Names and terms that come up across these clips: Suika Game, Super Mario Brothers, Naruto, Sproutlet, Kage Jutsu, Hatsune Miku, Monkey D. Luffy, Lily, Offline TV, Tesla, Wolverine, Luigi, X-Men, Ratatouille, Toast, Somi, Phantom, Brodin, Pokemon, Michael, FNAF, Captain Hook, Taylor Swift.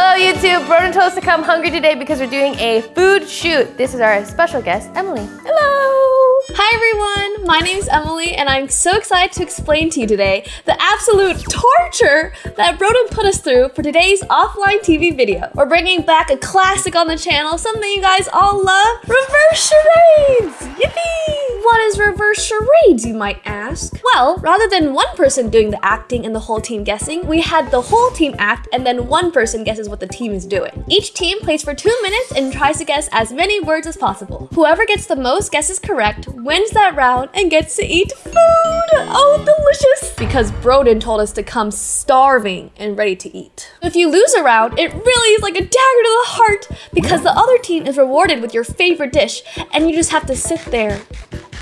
Hello YouTube, Brodin told us to come hungry today because we're doing a food shoot. This is our special guest, Emily. Hello! Hi everyone, my name's Emily and I'm so excited to explain to you today the absolute torture that Brodin put us through for today's offline TV video. We're bringing back a classic on the channel, something you guys all love, reverse charades! Yippee! What is reverse charades, you might ask? Well, rather than one person doing the acting and the whole team guessing, we had the whole team act and then one person guesses what the team is doing. Each team plays for 2 minutes and tries to guess as many words as possible. Whoever gets the most guesses correct wins that round and gets to eat food! Oh, delicious! Because Brodin told us to come starving and ready to eat. If you lose a round, it really is like a dagger to the heart because the other team is rewarded with your favorite dish and you just have to sit there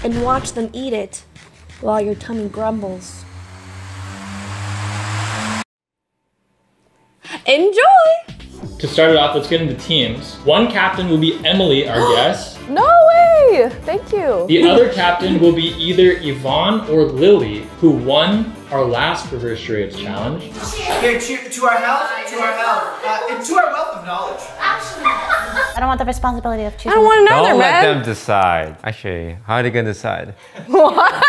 and watch them eat it while your tummy grumbles. Enjoy! To start it off, let's get into teams. One captain will be Emily, our guest. No way! Thank you. The other captain will be either Yvonne or Lily, who won our last reverse charades challenge. Here, to our health, to our health, and to our wealth of knowledge. I don't want the responsibility of choosing. I don't want another, don't man. Don't let them decide. Actually, how are they gonna decide? What?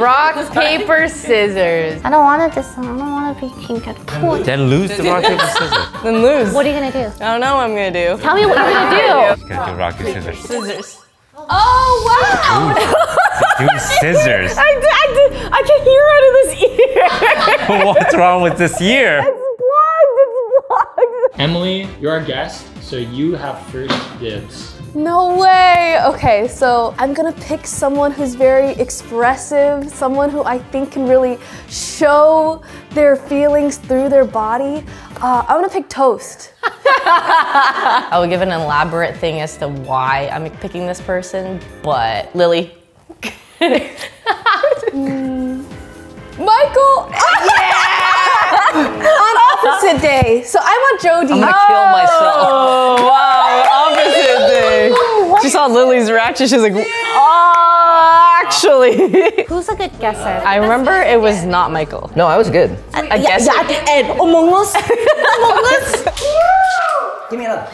Rock, paper, scissors. I don't want to decide. I don't want to be king at pool. Then lose the rock, paper, scissors. Then lose. What are you gonna do? I don't know what I'm gonna do. Tell me what you're gonna do. She's gonna do rock, paper, scissors. Scissors. Oh, wow! Do scissors. I can hear out of this ear. What's wrong with this ear? It's blocked, it's blocked. Emily, you're our guest, so you have first dibs. No way! Okay, so I'm gonna pick someone who's very expressive, someone who I think can really show their feelings through their body. I'm gonna pick Toast. I would give an elaborate thing as to why I'm picking this person, but Lily. Michael! Yeah! On opposite day. So I want Jodie. I'm gonna kill myself. Oh, wow, opposite day. What? She saw Lily's reaction, she's like, oh, actually. Who's a good guesser? I remember it was not Michael. No, I was good. I guess. Yeah, at the end, Among Us. Among Us. Give me another.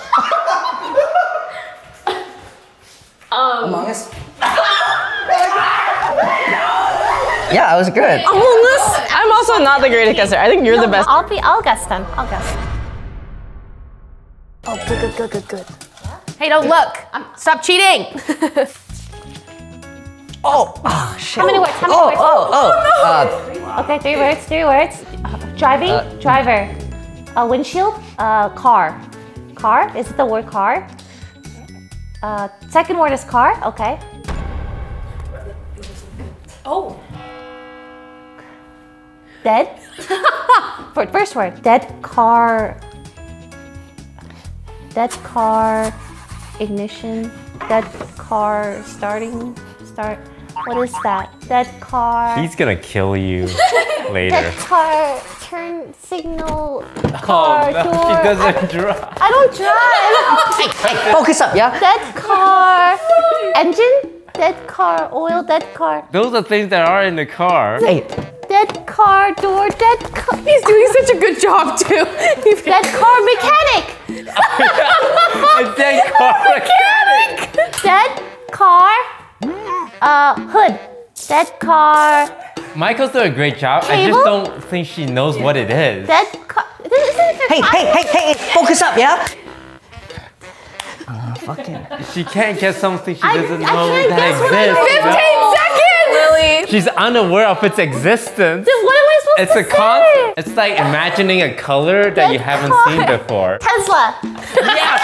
Among Us. Yeah, I was good. Among Us? I'm also not the greatest guesser. I think you're the best. I'll guess them. I'll guess. Oh, good. Hey, don't look. Stop cheating. Oh, shit. How many words? How many words? No. Okay, three words. Driving, driver. Windshield, car. Car, is it the word car? Second word is car, okay. Oh. Dead? First word. Dead car. Dead car. Ignition. Dead car. Starting. Start. What is that? Dead car. He's gonna kill you later. Dead car. Turn signal. Car. Oh, no, door. She doesn't drive. I don't drive. Hey, focus up, yeah? Dead car. Engine? Dead car, oil, dead car. Those are things that are in the car. Hey. Dead car, door, dead car. He's doing such a good job too. Dead car mechanic. A dead car mechanic. Dead car, hood. Dead car. Michael's doing a great job. Cable? I just don't think she knows what it is. Dead car. Hey, focus up, yeah? Fucking. She can't guess something she doesn't know that exists. 15 seconds! Lily! She's unaware of its existence. Then what am I supposed to say? It's a concept. It's like imagining a color that you haven't seen before. Tesla! Yes!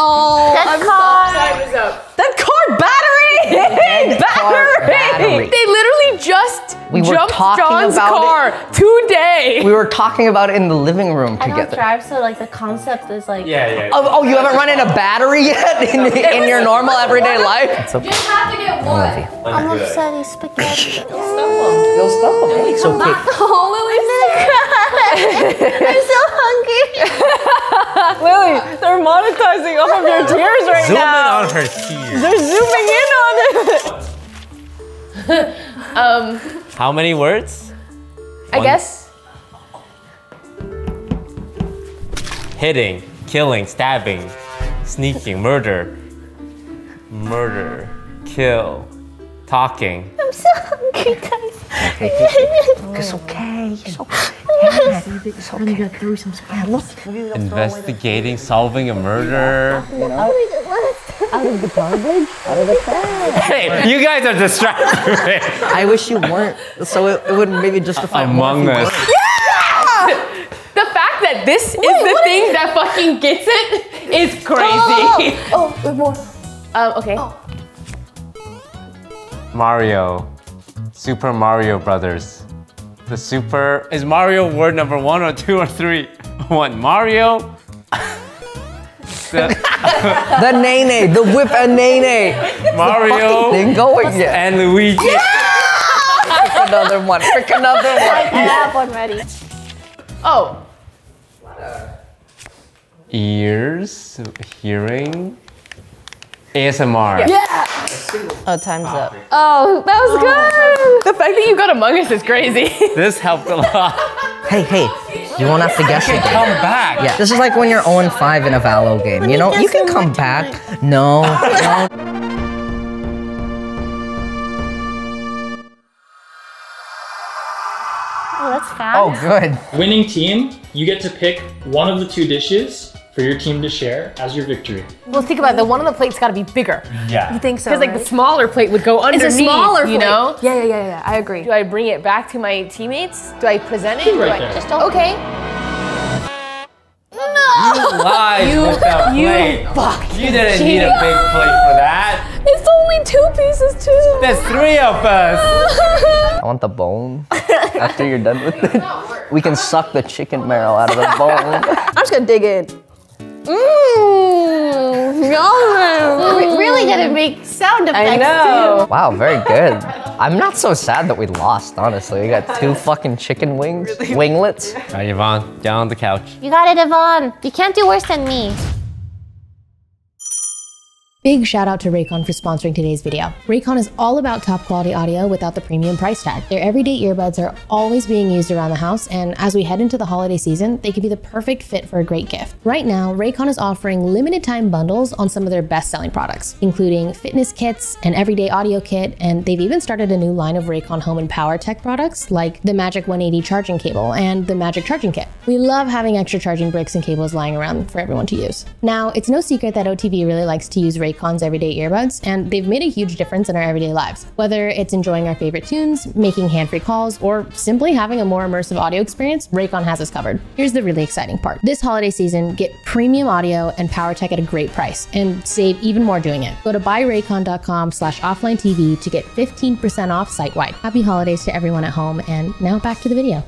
Oh, that car. That car battery! Battery! They literally just jumped John's car today. We were talking about it in the living room together. I don't drive, so like the concept is like. Yeah. Oh, you haven't run into a battery yet in your normal everyday life? You just have to get one. I'm upset. He's spaghetti. You'll stumble. It's okay. Oh, Lily's gonna cry. I'm so hungry. Lily, they're monetizing off of your tears right now. Zoom in on her tears. They're zooming in on it. How many words? I guess. hitting, killing, stabbing, sneaking, murder, kill, talking. I'm so hungry, guys. It's okay. It's okay. It's okay. Go through some look. Investigating, solving a murder. Out of the garbage, out of the trash. Hey, you guys are distracted. I wish you weren't, so it would maybe justify Among Us. Yeah! The fact that this is the thing is that fucking gets it is crazy. Oh, there's more. Okay. Oh. Mario, Super Mario Brothers. The super is Mario word number 1 or 2 or 3. 1 Mario. The nene, the whip and nene. Mario thing going yet. And Luigi. Yeah! Pick another one. Pick another one. I have one ready. Oh. Ears, hearing, ASMR. Yeah. Oh, time's up. Oh, that was good. The fact that you got Among Us is crazy. This helped a lot. Hey. You won't have to guess again. Come back. Yeah, this is like when you're 0-5 in a Valo game. You know, you can come back. No. Oh, that's fast. Oh, good. Winning team, you get to pick one of the 2 dishes for your team to share as your victory. Well, think about it. The one on the plate's got to be bigger. Yeah. You think so? Because like the smaller plate would go underneath. It's a smaller plate. You know? Yeah. I agree. Do I bring it back to my teammates? Do I present it? Right there. Just okay. No. You lied. You fuck. You didn't need a big plate for that. It's only 2 pieces too. There's 3 of us. I want the bone. After you're done with it, we can suck the chicken marrow out of the bone. I'm just gonna dig in. We really didn't make sound effects, too. Wow, very good. I'm not so sad that we lost, honestly. We got 2 fucking chicken wings, winglets. All right, Yvonne, down on the couch. You got it, Yvonne. You can't do worse than me. Big shout out to Raycon for sponsoring today's video. Raycon is all about top quality audio without the premium price tag. Their everyday earbuds are always being used around the house, and as we head into the holiday season, they could be the perfect fit for a great gift. Right now, Raycon is offering limited time bundles on some of their best selling products, including fitness kits, an everyday audio kit, and they've even started a new line of Raycon home and power tech products like the Magic 180 charging cable and the Magic charging kit. We love having extra charging bricks and cables lying around for everyone to use. Now, it's no secret that OTB really likes to use Raycon's everyday earbuds, and they've made a huge difference in our everyday lives. Whether it's enjoying our favorite tunes, making hand-free calls, or simply having a more immersive audio experience, Raycon has us covered. Here's the really exciting part. This holiday season, get premium audio and power tech at a great price, and save even more doing it. Go to buyraycon.com/offlinetv to get 15% off site-wide. Happy holidays to everyone at home, and now back to the video.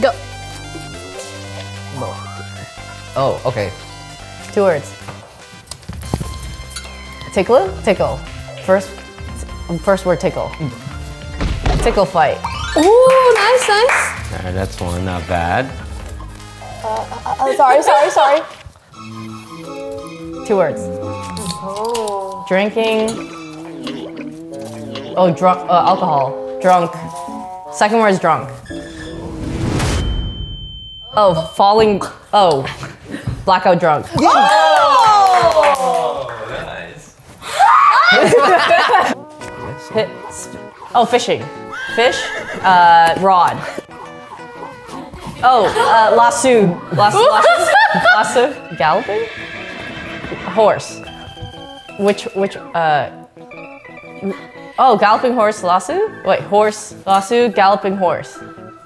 Go. Oh, okay. 2 words. Tickle. First word, tickle. Tickle fight. Ooh, nice. All right, that's one, not bad. Sorry. 2 words. Oh. Drinking. Oh, drunk, alcohol. Drunk. Second word is drunk. Oh, falling, blackout drunk. Oh! Hit. Oh, fishing. Fish. Rod. Oh, lasso. Lasso. Galloping. Horse. Oh, galloping horse. Lasso. Wait, horse. Lasso. Galloping horse.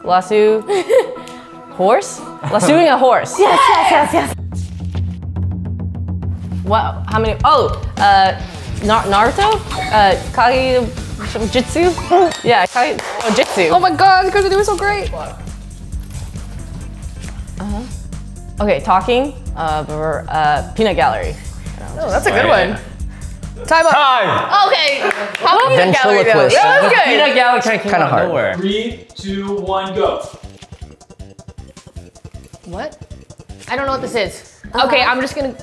Lasso. Horse. Lassoing a horse. Yes. Wow. How many? Oh. Naruto? Kage Jutsu? Yeah, Kage Jutsu. Oh my god, because they were so great! Uh-huh. Okay, talking. Peanut gallery. Oh, that's a good one. Time up! Time! Okay, how about peanut gallery though? Yeah, that was good! Peanut gallery kind of hard. 3, 2, 1, go. What? I don't know what this is. Okay, I'm just gonna...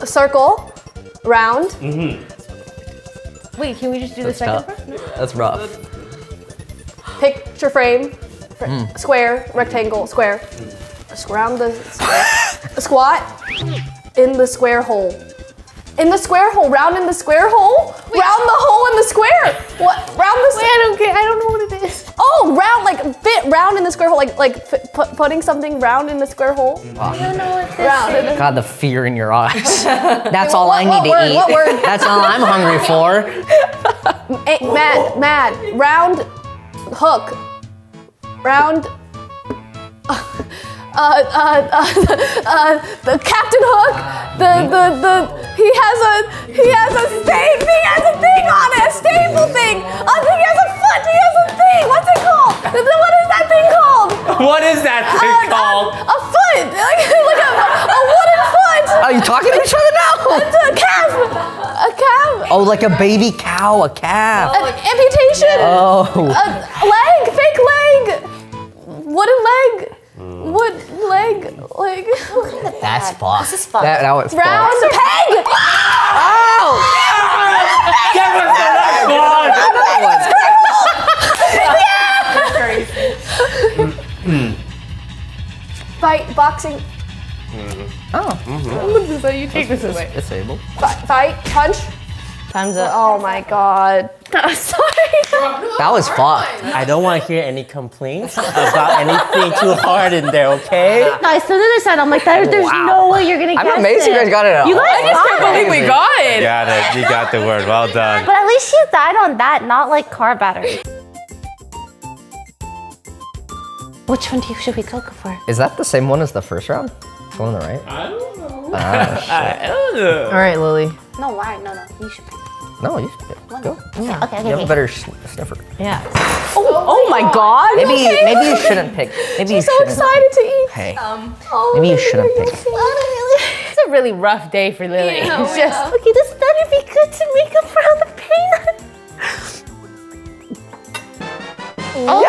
A circle. Round. Mm-hmm. Wait, can we just do the second part? No. That's rough. Picture frame. Square. Rectangle. Square. Surround the square. Squat in the square hole. In the square hole. Round in the square hole? Wait. Round the hole in the square. What? Round the square. I don't know what it is. Oh, round, like fit round in the square hole. Like putting something round in the square hole. Oh. I don't know what this is. God, the fear in your eyes. That's all I need to eat. What word? That's all I'm hungry for. Mad. Round hook. Round. The Captain Hook, he has a thing on it, a staple thing. He has a foot, he has a thing. What's it called? What is that thing called? What is that thing called? A foot, like a wooden foot. Are you talking to each other now? It's a calf. A calf. Oh, like a baby cow, a calf. An amputation. Oh. A leg, fake leg, wooden leg. What leg? That's fucked. This is fucked. That was fucked. Round peg. Oh! Give us the next one. Another one. Yeah. That's crazy. Fight boxing. Oh. Mm-hmm. So you take this away. Disabled. Fight punch. Time's up. Oh my god. I'm sorry. That was fucked. I don't want to hear any complaints about anything too hard in there, okay? No, I stood on the side. I'm like, there's no way you're going to get it. I'm amazed you guys got it at all. You guys got it. I can't believe we got it. You got it. You got the word. Well done. But at least you died on that, not like car battery. Which one should we go for? Is that the same one as the first round? The one on the right? I don't know. I don't know. All right, Lily. No, why? No, no. You should pick. No, you should go. Yeah. Okay, okay, you have a better sniffer. Yeah. Oh my god. Maybe you shouldn't pick. Maybe you shouldn't. She's so excited to eat. Hey. Maybe you shouldn't pick. It's a really rough day for Lily. Yeah, it's just okay. This better be good to make up for all the pain. Oh. Yeah!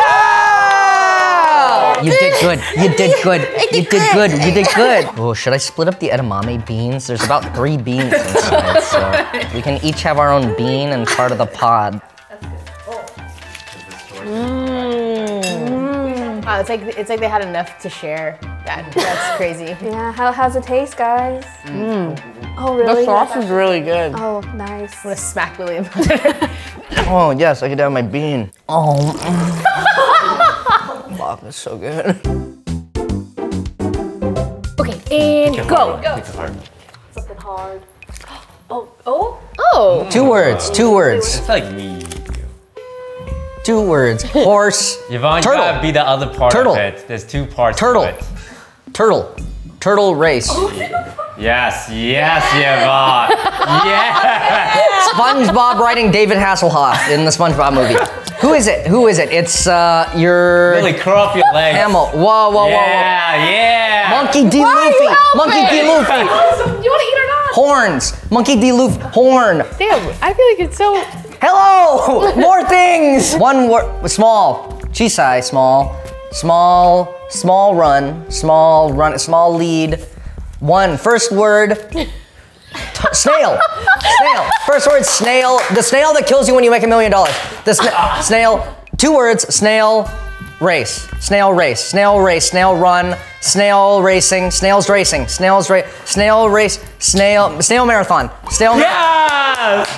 You did good. You did good. You did good. You did good. Oh, should I split up the edamame beans? There's about 3 beans inside, so we can each have our own bean and part of the pod. That's good. Oh. Wow, it's like they had enough to share. That's crazy. Yeah. How's it taste, guys? Oh, really? The sauce is really good. Oh, nice. I'm gonna smack William. Oh yes, I could have my bean. Oh. Fuck, that's so good. And go. Go. Something hard. Oh. Two words. It's like me. 2 words. Horse. Yvonne, turtle. You gotta be the other part turtle. Of it. There's 2 parts turtle. Of it. Turtle. Turtle race. Oh, yes, yes, Yvonne. Yes. SpongeBob riding David Hasselhoff in the SpongeBob movie. Who is it? It's your... Really curl up your legs. Camel. Whoa. Yeah. Monkey D. Luffy. Monkey D. Luffy. Awesome. You want to eat or not? Horns. Monkey D. Luffy. Horn. Damn, I feel like it's so... Hello! More things! 1 word. Small. Chisai. Small. Small run. Small run. Small lead. 1. First word. Snail. Snail. First word, snail. The snail that kills you when you make $1 million. The snail. 2 words, snail race. Snail race. Snail race. Snail run. Snail racing. Snails racing. Snails race. Snail race. Snail marathon. Snail marathon. Yes!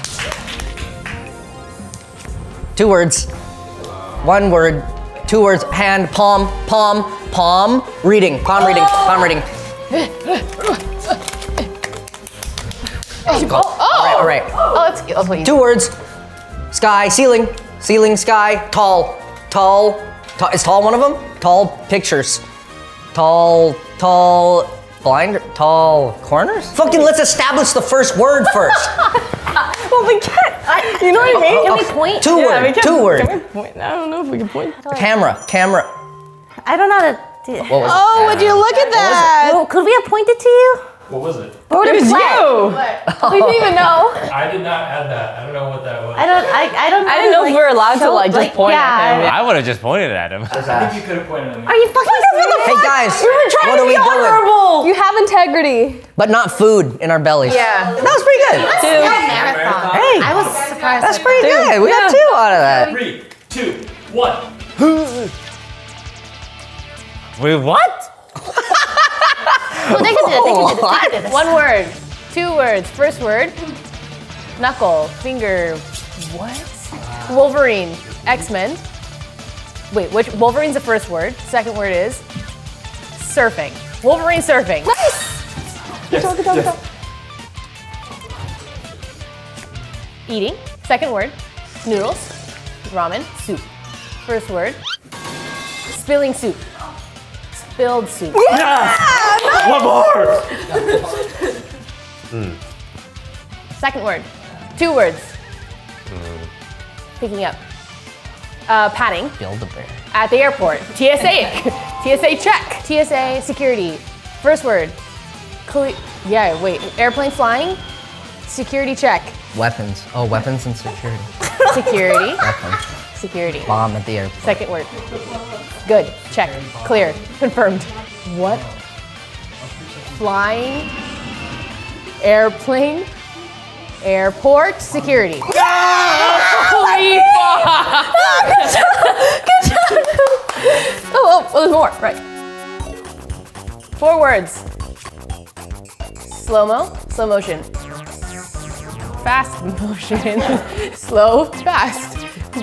2 words. 1 word. 2 words. Hand. Palm. Reading. Palm reading. All right. Oh, please. 2 words. Sky, ceiling, sky, tall. Is tall one of them? Tall pictures. Tall, blind, tall corners? Fucking let's establish the first word first. Well, we can't. You know what I mean? Can we point? Two words. Can we point? I don't know if we can point. Camera. I don't know how to do it. Oh, would you look at that? Well, could we have pointed to you? What was it? It was you. We didn't even know. I did not add that. I don't know what that was. I didn't know if we were allowed to just point at him. I would have just pointed at him. I think you could have pointed at him. Are you fucking serious? Hey guys, we were trying to be honorable. You have integrity, but not food in our bellies. Yeah, that was pretty good. Dude, marathon. Hey, I was surprised. That's pretty good. We got 2 out of that. 3, 2, 1. We what? No, they can do this. One word, two words. First word, knuckle, finger. What? Wolverine, X-Men. Wait, which Wolverine's the first word? Second word is surfing. Wolverine surfing. Nice. Yes. Eating. Second word, noodles, ramen, soup. First word, spilling soup. Spilled soup. Yeah! Nice. One more! Second word, two words. Picking up. Padding. Build a bear. At the airport. TSA. TSA check. TSA security. First word. Yeah, wait. Airplane flying. Security check. Weapons. Oh, weapons and security. Security. Weapons. Security. Bomb at the airport. Second word. Good. Check. Clear. Confirmed. What? Flying. Airplane. Airport security. Holy fuck! Good job! Good job! Oh, there's more. Right. Four words. Slow-mo. Slow motion. Fast motion. Slow, fast.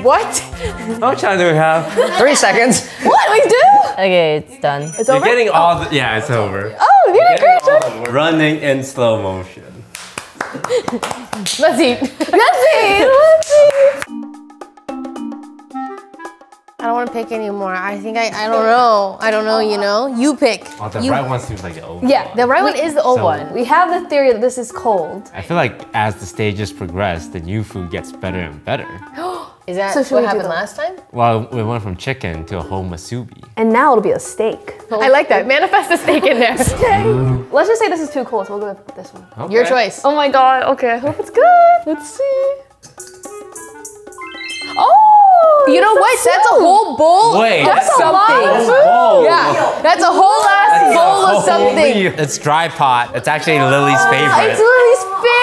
What? How much time do we have? 3 seconds. What? We do? Okay, it's done. It's over? You're getting all the... Yeah, it's over. Oh, you did a great job! Running in slow motion. Let's eat. Let's eat. Let's eat. I don't want to pick anymore. I think I don't know. I don't know, you know? You pick. Oh, the right one seems like the old one. Yeah, the right one is the old one. We have the theory that this is cold. I feel like as the stages progress, the new food gets better and better. Is that what happened last time? Well, we went from chicken to a whole masubi. And now it'll be a steak. I like that. Manifest a steak in there. Let's just say this is too cool, so we'll go with this one. Okay. Your choice. Oh my god, okay. I hope it's good. Let's see. Oh! You know what? Soup. That's a whole bowl. Wait, that's a lot of food. Yeah, that's a whole last bowl of something. It's dry pot. It's actually Lily's favorite. It's Lily's favorite.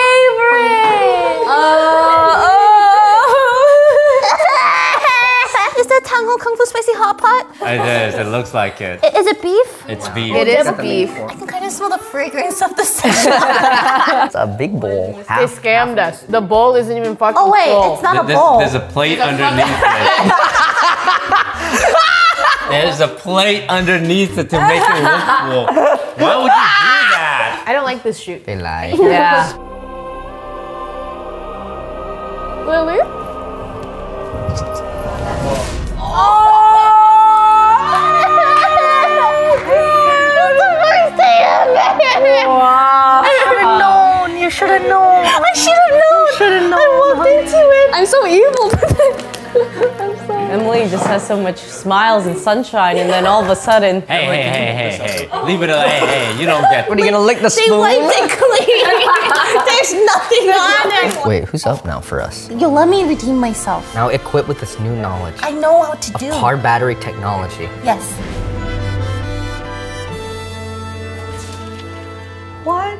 Tang Ho Kung Fu Spicy Hot Pot? It is, it looks like it. Is it beef? It's beef. It is beef. I can kind of smell the fragrance of the session. It's a big bowl. They scammed us. The bowl isn't even fucking full. Oh wait, it's not a bowl. There's a plate underneath it. There's a plate underneath it to make it look full. Why would you do that? I don't like this shoot. They lie. Yeah. Lily? Wow. I should have known. You should have known. I should have known. You should have known. I walked into it. I'm so evil. I'm sorry. Emily just has so much smiles and sunshine, and then all of a sudden. Hey, like, hey. Leave it alone. Hey, you don't get. What are you gonna lick the spoon? They wiped it clean. There's nothing on it. Wait, who's up now for us? Yo, let me redeem myself. Now equipped with this new knowledge. I know how to do. Car battery technology. Yes. What?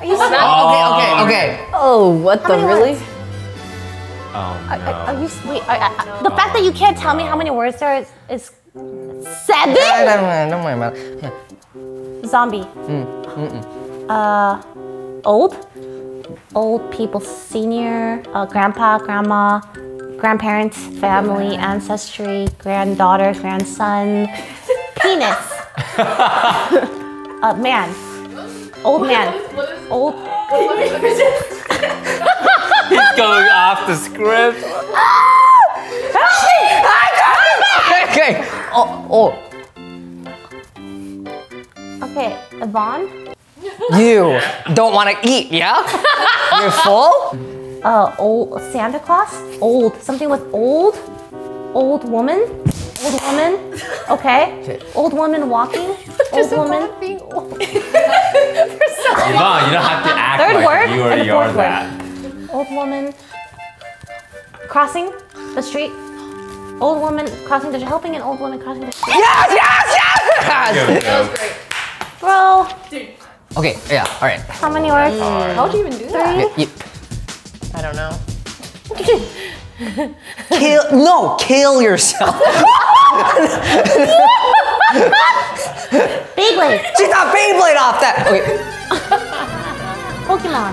Are you snapping? Okay. Oh, what the really? Oh no. Are you wait? The fact that you can't tell me how many words there is 7. Don't worry about it. Yeah. Zombie. Old people, senior, grandpa, grandma, grandparents, family, ancestry, granddaughter, grandson, penis. Man. Old man. Old. He's going off the script. Help me! I got it! Okay. Okay, Yvonne? You don't want to eat, yeah? You're full? Old Santa Claus? Old. Something with old? Old woman? Old woman, okay. Old woman walking. Old woman. Yvonne, you don't have to act like you already are that. Old woman crossing the street. Old woman crossing the street. Helping an old woman crossing the street. Yes, yes, yes! That was great. Bro. Dude. Okay, yeah, all right. How many words? How do you even do that? I don't know. Kill yourself. Beyblade. She thought Beyblade off that. Okay. Pokemon.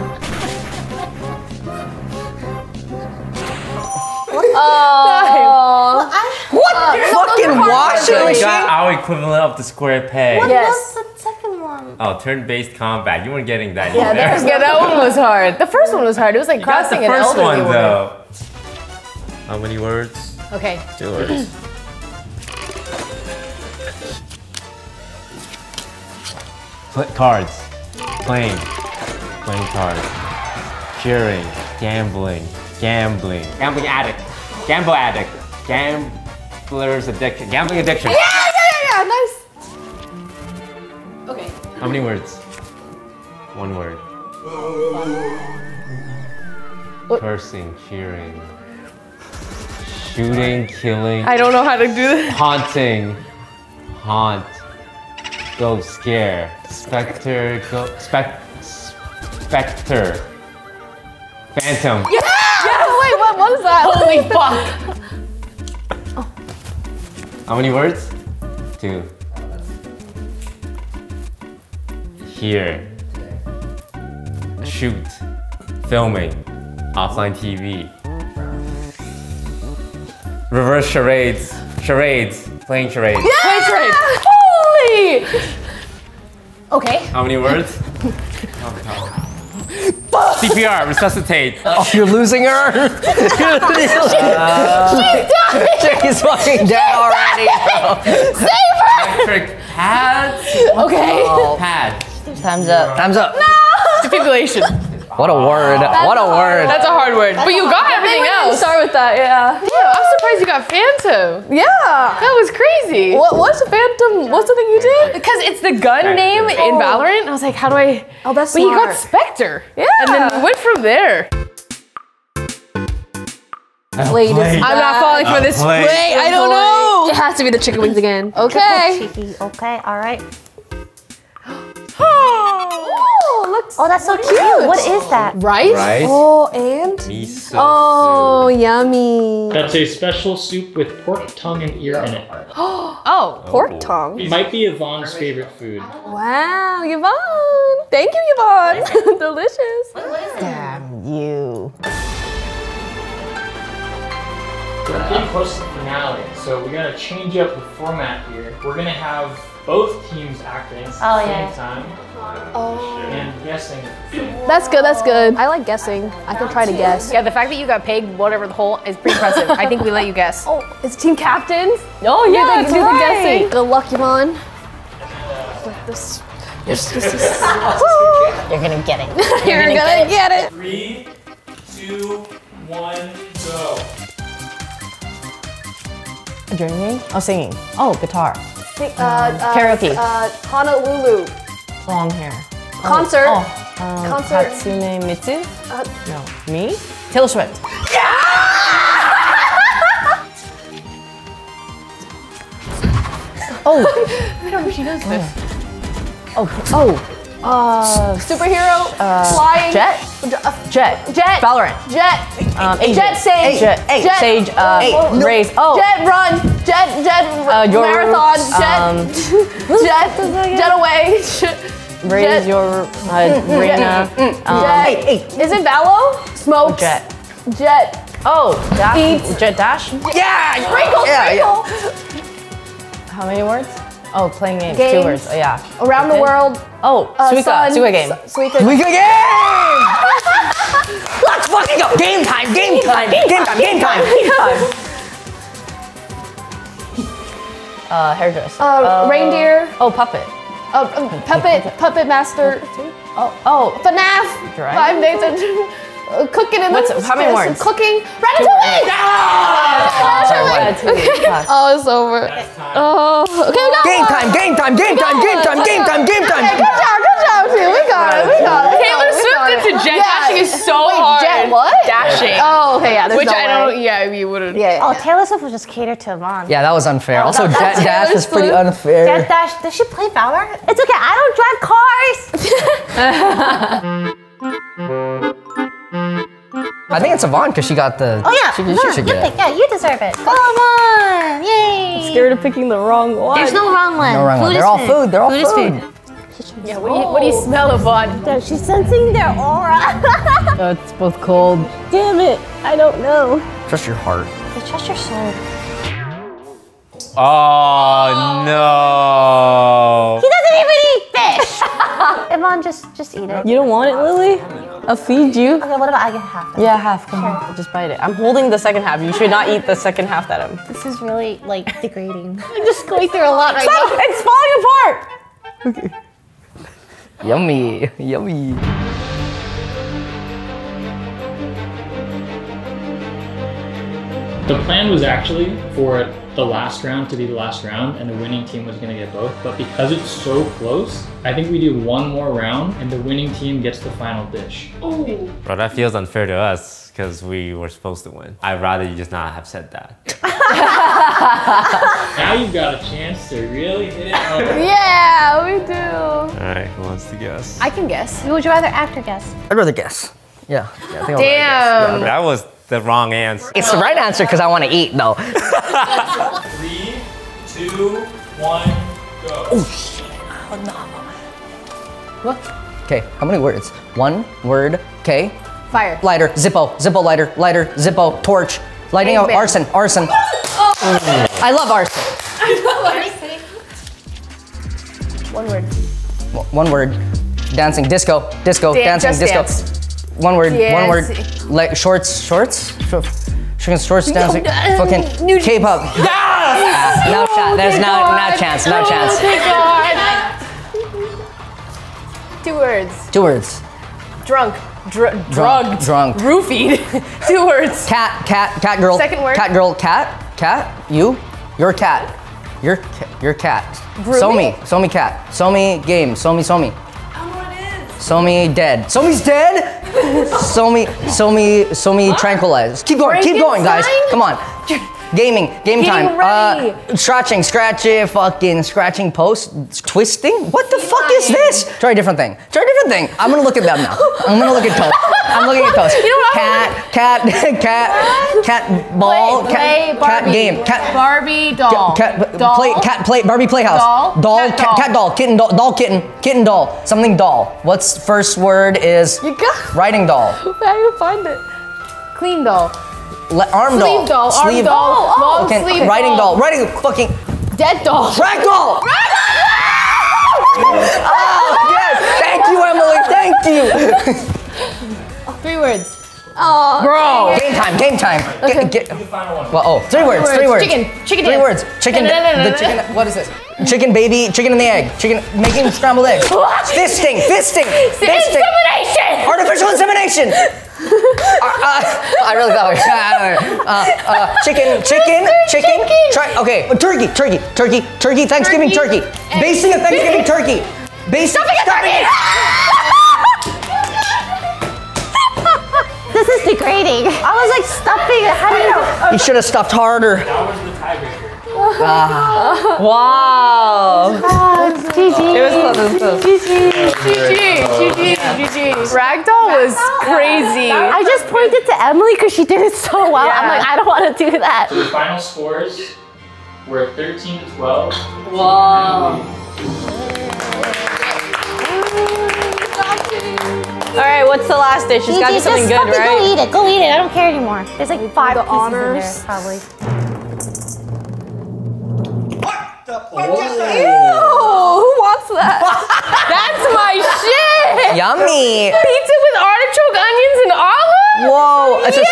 What? Fucking washing machine? We got our equivalent of the square peg. What was the second one? Oh, turn-based combat. You weren't getting that either. Yeah, that one was hard. The first one was hard. It was like you crossing an elderly one. The first one, though. How many words? Okay. 2 words. Cards. Playing. Playing cards. Cheering. Gambling. Gambling. Gambling addict. Gamble addict. Gambler's addiction. Gambling addiction. Yeah, nice. Okay. How many words? 1 word. Cursing, cheering, shooting, killing. I don't know how to do this. Haunting. Haunt. Go scare. Spectre. Go Spectre. Phantom. Yeah! Wait, what was that? Holy fuck! Oh. How many words? 2. Here. Shoot. Filming. Offline TV. Reverse charades. Charades. Playing charades. Yeah! Playing charades. Okay. How many words? CPR, resuscitate. Oh, you're losing her? She died! She's fucking dead already. Save her! Electric pads? Okay. Oh, pads. Time's up. Time's up. No! Defibrillation. What a word. What a word. That's a hard word. But you got everything else. Start with that, yeah. Yeah, I'm surprised you got Phantom. Yeah. That was crazy. What's Phantom? What's the thing you did? Because it's the gun name in Valorant. I was like, how do I? Oh, that's smart. But he got Spectre. Yeah. And then we went from there. I'm not falling for this play. I don't know. It has to be the chicken wings again. Okay. Okay, all right. Oh, looks that's so cute. What is that? Rice? Oh, and? Miso soup. Yummy. That's a special soup with pork tongue and ear in it. Pork tongue? It might be Yvonne's favorite food. Wow, Yvonne. Thank you, Yvonne. Delicious. What is it? Damn you. We're getting close to the finale, so we gotta change up the format here. We're gonna have both teams acting at the same time. And guessing. That's good, that's good. I like guessing. I can try to guess. Yeah, the fact that you got pegged whatever the whole is pretty impressive. I think we let you guess. Oh, it's team captains? No, yeah, they do the guessing. Good luck, Yvonne. You're gonna get it. You're gonna get it. 3, 2, 1, go. Drinking? Oh, singing. Oh, guitar. Karaoke. Honolulu. Long hair. Concert. Concert. Hatsune Miku. No. Me? Taylor Swift. Yeah! I don't know if she knows this. Superhero. Flying. Jet. Valorant. Jet Sage. Jet Sage. Race. Jet Run. Jet Marathon. Jet Away. Raise your arena. Is it Valo? Smoke. Jet. Jet Dash? Yeah! Sprinkle! How many words? Oh, playing games. 2 words. Oh, yeah. Around the world. Oh, Suika Game. Suika Game! Let's fucking go! Game time! Game time! Game time! Game time! Game time! Hairdresser. Reindeer. Puppet. Puppet Master. FNAF. Drive? 5 days of cooking in the... How many words? Cooking. Ratatouille! Ratatouille! Okay. It's over. Okay, we got game time, game time, game time, game time, game time, game time! Good job, team. We got it, we got it. Taylor Swift into jet dashing is so hard. Jet what? Dashing. Oh, okay, yeah, which I don't, you wouldn't. Oh, Taylor Swift was just catered to Yvonne. Yeah, that was unfair. Also, Jet Dash is pretty unfair. Jet Dash, does she play Valorant? It's okay, I don't drive cars! I think it's Yvonne because she got the... Oh, yeah, she should get it. Yeah, you deserve it. Come on, yay! I'm scared of picking the wrong one. There's no wrong one. No wrong one. They're all food. They're all food. delicious. Yeah, what do you smell, Yvonne? No, she's sensing their aura. It's both cold. Damn it, I don't know. Trust your heart. But trust your soul. Oh, no. He doesn't even eat fish. Yvonne, just eat it. You don't want it, Lily? I'll feed you. Okay, what about I get half? Yeah, half. Come on. Just bite it. I'm holding the second half. You should not eat the second half that I'm. This is really, like, degrading. I'm just going through a lot right now. It's falling apart! Okay. Yummy. Yummy. The plan was actually for the last round to be the last round and the winning team was gonna get both, but because it's so close, I think we do one more round and the winning team gets the final dish. Oh. Bro, that feels unfair to us because we were supposed to win. I'd rather you just not have said that. Now you've got a chance to really hit it home. Yeah, we do. All right, who wants to guess? I can guess. Would you rather act or guess? I'd rather guess. Yeah I think I'll rather guess. Yeah, that was the wrong answer. It's the right answer because I want to eat though. 3, 2, 1, go. Oh shit. Oh no. What? Okay, how many words? One word, okay. Fire. Lighter, Zippo, Zippo lighter, lighter, Zippo, torch. Lighting out, arson, arson. Oh. I love arson. I love arson. One word. One word. Dancing, disco, disco, dancing, disco. Dance. One word, yes. One word, like shorts, dancing, fucking K-pop. Yes! No shot, there's no chance, no chance. Oh my God. 2 words. 2 words. Drunk, drugged. Drunk. Roofied. 2 words. Cat girl. Second word. Cat girl, cat, your cat. Your cat. Somi cat. Somi game, Somi. Somi dead. Somi's dead? Somi tranquilized. Keep going, Frankenstein? Keep going, guys. Come on. Gaming, game time. Scratching, scratching post, twisting? What the fuck is this? Try a different thing. I'm gonna look at them now. I'm gonna look at Toast. I'm looking at Toast. You know what? Cat ball, cat game. Barbie doll. Barbie playhouse. Doll, kitten doll. Something doll. What's first word is writing doll. How do you find it? Clean doll. Arm sleeve doll. Sleeve doll. Arm doll. Long okay. Sleeve writing doll. Writing fucking. Dead doll. Ragdoll. Oh, yes. Thank you, Emily. Thank you. 3 words. Oh. Bro. Game time. Game time. Okay. Well, 3 words. 3 words. Chicken. Chicken. 3 words. Chicken. The chicken. What is this? Chicken baby. Chicken in the egg. Chicken making scrambled eggs. Fisting. Fisting. Fisting. Insemination. Artificial insemination. I really thought we chicken. Okay, turkey, Thanksgiving turkey. Basting a Thanksgiving turkey. Stuffing a turkey! This is degrading. I was like stuffing. How do you should have stuffed harder. That was the tiebreaker. Wow. GG. It was close. GG. Ragdoll was crazy. Yeah. I just pointed to Emily because she did it so well. Yeah. I'm like, I don't want to do that. So the final scores were 13 to 12. Wow. All right, what's the last dish? It's got to be something good, right? Go eat it. Go eat it. I don't care anymore. There's like 5 pieces in there, probably. Ew, who wants that? That's my shit! Yummy! Pizza with artichoke, onions, and olives? Whoa! Yeah! This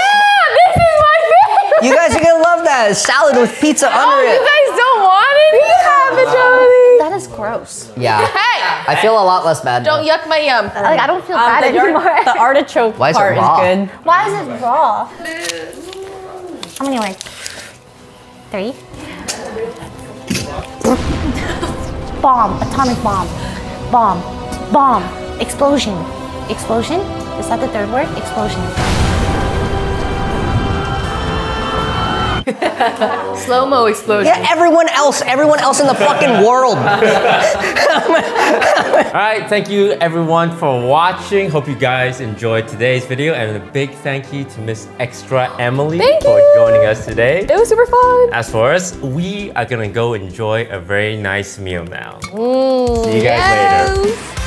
is my favorite! You guys are gonna love that! Salad with pizza under it! You guys don't want it? Yeah, Jolie! That is gross. Yeah. Hey! I feel a lot less bad. Don't yuck my yum. Like, I don't feel bad anymore. The artichoke part is good. Why is it raw? How many words? 3? Bomb, atomic bomb, explosion, is that the 3rd word? Explosion. Slow-mo explosion. Yeah, everyone else in the fucking world. Alright, thank you everyone for watching. Hope you guys enjoyed today's video, and a big thank you to Miss Extra Emily for joining us today. It was super fun. As for us, we are gonna go enjoy a very nice meal now. See you guys later.